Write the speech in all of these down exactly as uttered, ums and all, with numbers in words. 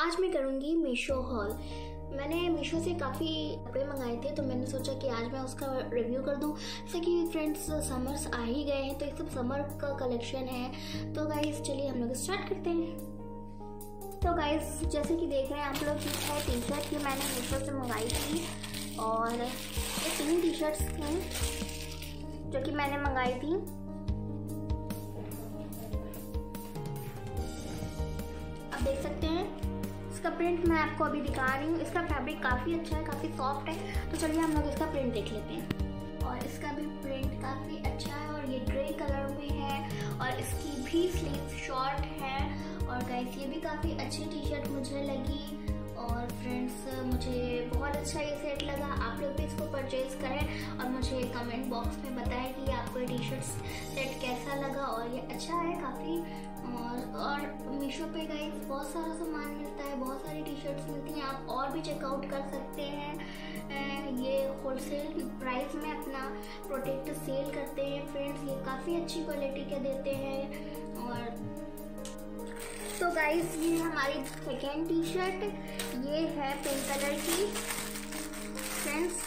आज मैं करूँगी मीशो हॉल। मैंने मीशो से काफ़ी कपड़े मंगाए थे तो मैंने सोचा कि आज मैं उसका रिव्यू कर दूँ। जैसे कि फ्रेंड्स समर्स आ ही गए हैं तो ये सब समर का कलेक्शन है। तो गाइस चलिए हम लोग स्टार्ट करते हैं। तो गाइस जैसे कि देख रहे हैं आप लोग है टी शर्ट, ये मैंने मीशो से मंगाई थी और ये तीन टी शर्ट्स थी जो कि मैंने मंगाई थी। आप देख सकते हैं इसका प्रिंट मैं आपको अभी दिखा रही हूँ। इसका फैब्रिक काफ़ी अच्छा है, काफ़ी सॉफ्ट है। तो चलिए हम लोग इसका प्रिंट देख लेते हैं। और इसका भी प्रिंट काफ़ी अच्छा है और ये ग्रे कलर में है और इसकी भी स्लीव शॉर्ट है। और गाइस ये भी काफ़ी अच्छी टी शर्ट मुझे लगी। और फ्रेंड्स मुझे बहुत अच्छा ये सेट लगा। आप लोग भी इसको परचेज़ करें और मुझे कमेंट बॉक्स में बताएं कि आपको ये टी शर्ट सेट कैसा लगा। और ये अच्छा है काफ़ी। और और मीशो पे गाइस बहुत सारा सामान मिलता है, बहुत सारी टी शर्ट्स मिलती हैं। आप और भी चेकआउट कर सकते हैं। ये होलसेल प्राइस में अपना प्रोडक्ट सेल करते हैं फ्रेंड्स। ये काफ़ी अच्छी क्वालिटी के देते हैं। और तो गाइस ये हमारी सेकेंड टी शर्ट ये है पिंक कलर की। फ्रेंड्स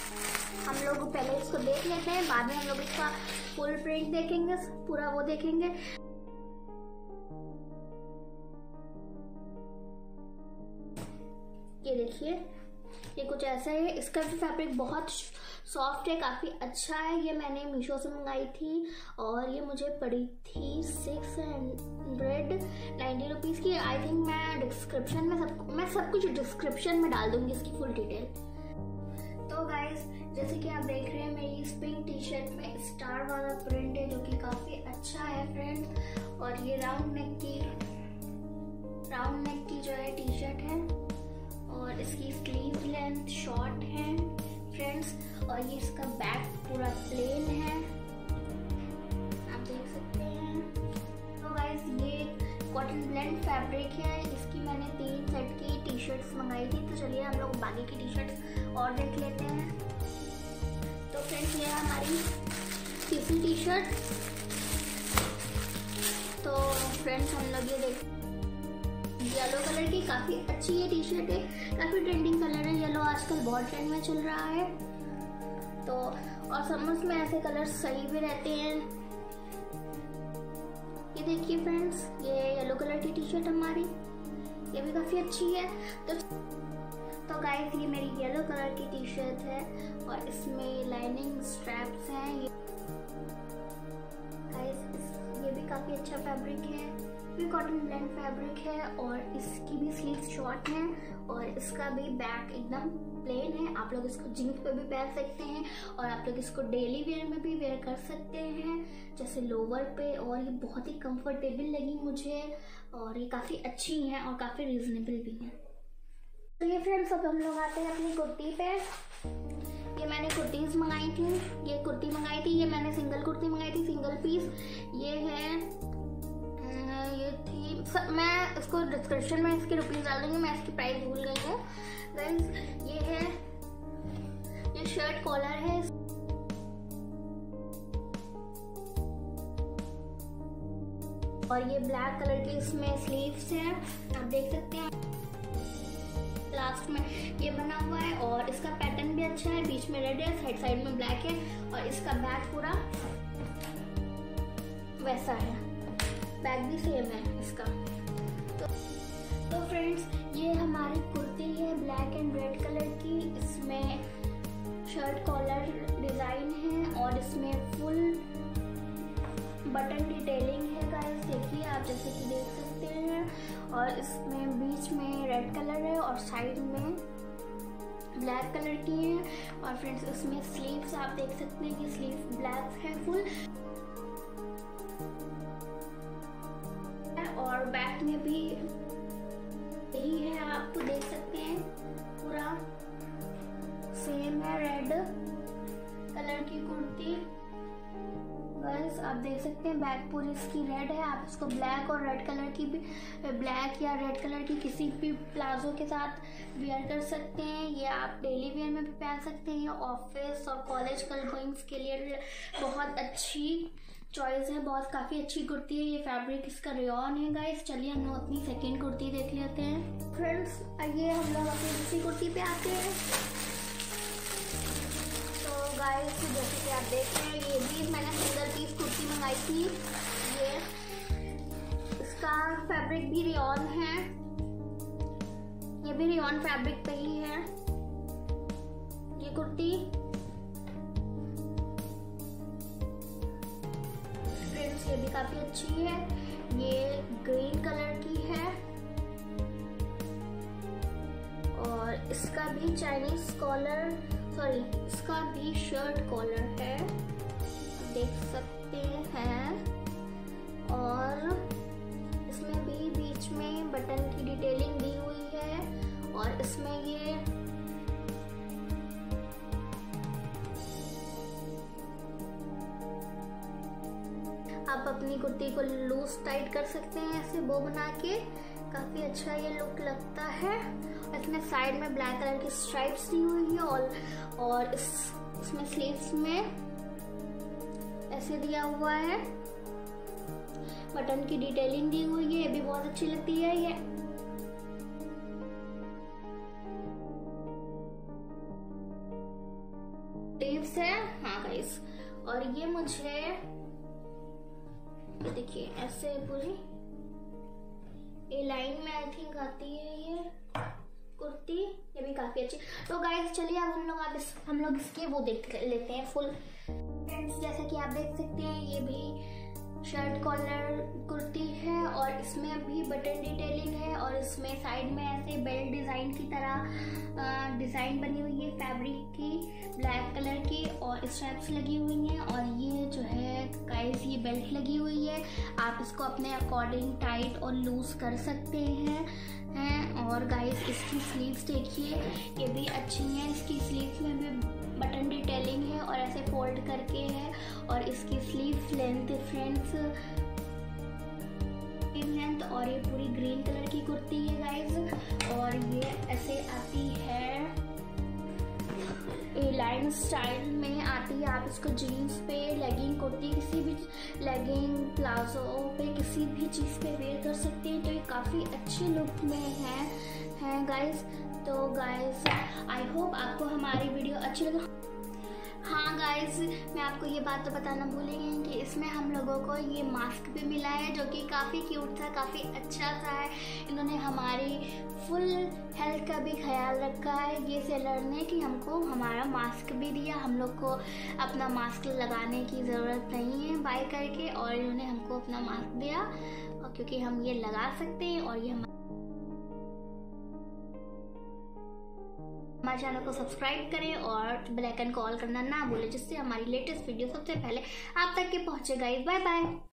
हम लोग पहले इसको देख लेते हैं, बाद में हम लोग इसका फुल प्रिंट देखेंगे, पूरा वो देखेंगे। ये देखिए ये कुछ ऐसा है। इसका भी फैब्रिक बहुत सॉफ्ट है, काफ़ी अच्छा है। ये मैंने मीशो से मंगाई थी और ये मुझे पड़ी थी सिक्स हंड्रेड नाइन्टी रुपीज़ की। आई थिंक मैं डिस्क्रिप्शन में सब मैं सब कुछ डिस्क्रिप्शन में डाल दूँगी इसकी फुल डिटेल। तो गाइस जैसे कि आप देख रहे हैं मेरी इस पिंक टी शर्ट में स्टार वाला प्रिंट है जो कि काफ़ी अच्छा है फ्रेंड्स। और ये राउंड नेक की राउंड नेक की जो है टी शर्ट है और इसकी स्लीव लेंथ शॉर्ट है फ्रेंड्स। और ये इसका बैक पूरा प्लेन है, आप देख सकते हैं। तो गाइस ये कॉटन ब्लेंड फैब्रिक है। इसकी मैंने तीन सेट की टी शर्ट्स मंगाई थी। तो चलिए हम लोग बाकी की टी शर्ट्स और देख लेते हैं। तो फ्रेंड्स ये हमारी तीसरी टी शर्ट। तो फ्रेंड्स हम लोग ये देख येलो कलर की काफ़ी अच्छी ये टी शर्ट है, काफ़ी ट्रेंडिंग कलर है। येलो आजकल बहुत ट्रेंड में चल रहा है। तो और समर्स में ऐसे कलर सही भी रहते हैं। ये देखिए फ्रेंड्स ये येलो कलर की टी शर्ट हमारी ये भी काफ़ी अच्छी है। तो तो गाइस ये मेरी येलो कलर की टी शर्ट है और इसमें लाइनिंग स्ट्रैप्स हैं। ये गाइस ये भी काफ़ी अच्छा फैब्रिक है, भी कॉटन ब्लेंड फैब्रिक है। और इसकी भी स्लीव्स शॉर्ट हैं और इसका भी बैक एकदम प्लेन है। आप लोग इसको जींस पे भी पहन सकते हैं और आप लोग इसको डेली वेयर में भी वेयर कर सकते हैं जैसे लोवर पे। और ये बहुत ही कंफर्टेबल लगी मुझे और ये काफ़ी अच्छी हैं और काफ़ी रीजनेबल भी हैं। तो ये फ्रेंड्स अब हम लोग आते हैं अपनी कुर्ती पे। ये मैंने कुर्तीज़ मंगाई थी, ये कुर्ती मंगाई थी ये मैंने सिंगल कुर्ती मंगाई थी, सिंगल पीस। ये है ये थी सर, मैं इसको डिस्क्रिप्शन में इसके रुपीज़ डाल दूँगी, मैं इसकी प्राइस भूल गई हूँ गाइस। ये है ये शर्ट कॉलर है। और ये ब्लैक कलर की इसमें स्लीव्स हैं, आप देख सकते हैं। लास्ट में ये बना हुआ है और इसका पैटर्न भी अच्छा है। बीच में रेड है, साइड साइड में ब्लैक है और इसका बैक पूरा वैसा है, बैग भी सेम है इसका। तो तो फ्रेंड्स ये हमारी कुर्ती है ब्लैक एंड रेड कलर की। इसमें शर्ट कॉलर डिज़ाइन है और इसमें फुल बटन डिटेलिंग है गाइस। देखिए आप जैसे कि देख सकते हैं। और इसमें बीच में रेड कलर है और साइड में ब्लैक कलर की है। और फ्रेंड्स इसमें स्लीव्स आप देख सकते हैं कि स्लीव ब्लैक है फुल। और बैक में भी यही है, आप तो देख सकते हैं पूरा सेम है। रेड कलर की कुर्ती बस आप देख सकते हैं, बैक पूरी इसकी रेड है। आप इसको ब्लैक और रेड कलर की भी ब्लैक या रेड कलर की किसी भी प्लाजो के साथ वेयर कर सकते हैं। ये आप डेली वेयर में भी पहन सकते हैं। ये ऑफिस और कॉलेज कल गोइंग्स के लिए बहुत अच्छी चॉइस है, बहुत काफी अच्छी कुर्ती है। ये फैब्रिक इसका रेयॉन है गाइस। चलिए हम लोग अपनी सेकेंड कुर्ती देख लेते हैं। फ्रेंड्स आइए हम लोग अपनी दूसरी कुर्ती पे आते हैं। तो गाइस जैसे कि आप देख रहे हैं, ये भी मैंने सिंगल पीस कुर्ती मंगाई थी। ये इसका फैब्रिक भी रेयॉन है, ये भी रेयॉन फैब्रिक पे ही है ये कुर्ती। फ्रेंड्स ये भी काफी अच्छी है, ये ग्रीन कलर की है और इसका भी चाइनीज कॉलर, सॉरी इसका भी शर्ट कॉलर है, देख सकते हैं। और इसमें भी बीच में बटन की डिटेलिंग दी हुई है और इसमें ये आप अपनी कुर्ती को लूज टाइट कर सकते हैं ऐसे बो बना के, काफी अच्छा ये लुक लगता है। इसमें साइड में ब्लैक कलर की स्ट्राइप्स दी हुई है और और इस इसमें स्लीव्स में ऐसे दिया हुआ है, बटन की डिटेलिंग दी हुई है, ये भी बहुत अच्छी लगती है ये। टिप्स है हाँ गाइस। और ये मुझे देखिए ऐसे पूरी ये लाइन में आई थिंक आती है ये कुर्ती, ये भी काफी अच्छी। तो गाइस चलिए अब हम लोग आप इस हम लोग इसके वो देख लेते हैं फुल। फ्रेंड्स जैसा कि आप देख सकते हैं, ये भी शर्ट कॉलर कुर्ती है और इसमें भी बटन डिटेलिंग है और इसमें साइड में ऐसे बेल्ट डिजाइन की तरह डिजाइन बनी हुई है फैब्रिक की, ब्लैक कलर की, और स्ट्रैप्स लगी हुई हैं। और ये जो है गाइस ये बेल्ट लगी हुई है, आप इसको अपने अकॉर्डिंग टाइट और लूज कर सकते हैं हैं और गाइस इसकी स्लीव्स देखिए ये भी अच्छी हैं, इसकी स्लीव्स में भी बटन डिटेलिंग है और ऐसे फोल्ड करके है। और इसकी स्लीव्स लेंथ फ्रेंड्स लेंथ और ये पूरी ग्रीन कलर की कुर्ती है गाइस। और ये ऐसे आती है लाइन स्टाइल में आती है, आप इसको जीन्स पे, लेगिंग कुर्ती, किसी भी लेगिंग प्लाजो पे, किसी भी चीज़ पे वेयर कर सकते हैं। तो ये काफ़ी अच्छे लुक में है हैं गाइस। तो गाइस आई होप आपको हमारी वीडियो अच्छी लगी। हाँ गाइस मैं आपको ये बात तो बताना भूलेंगे कि इसमें हम लोगों को ये मास्क भी मिला है जो कि काफ़ी क्यूट था, काफ़ी अच्छा था। इन्होंने हमारी फुल हेल्थ का भी ख्याल रखा है ये सेलर ने कि हमको हमारा मास्क भी दिया, हम लोग को अपना मास्क लगाने की ज़रूरत नहीं है बाय करके, और इन्होंने हमको अपना मास्क दिया और क्योंकि हम ये लगा सकते हैं। और ये हम हमारे चैनल को सब्सक्राइब करें और बेल आइकन को ऑल करना ना भूलें, जिससे हमारी लेटेस्ट वीडियो सबसे पहले आप तक के पहुँचे। Guys bye bye.